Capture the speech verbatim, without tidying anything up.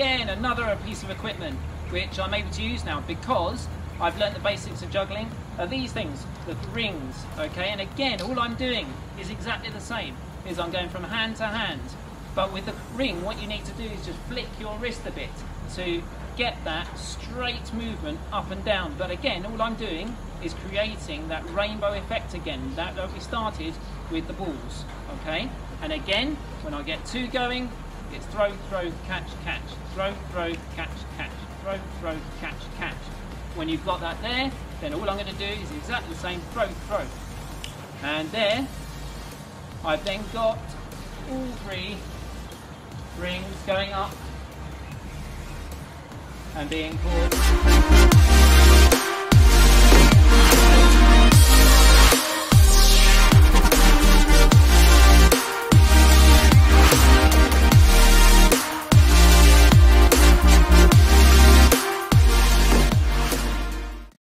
again, another piece of equipment which I'm able to use now because I've learned the basics of juggling are these things, the rings, okay? And again, all I'm doing is exactly the same, is I'm going from hand to hand. But with the ring, what you need to do is just flick your wrist a bit to get that straight movement up and down. But again, all I'm doing is creating that rainbow effect again, that, that we started with the balls, okay? And again, when I get two going, it's throw, throw, catch, catch, throw, throw, catch, catch, throw, throw, catch, catch. When you've got that there, then all I'm going to do is exactly the same, throw, throw. And there, I've then got all three rings going up and being called.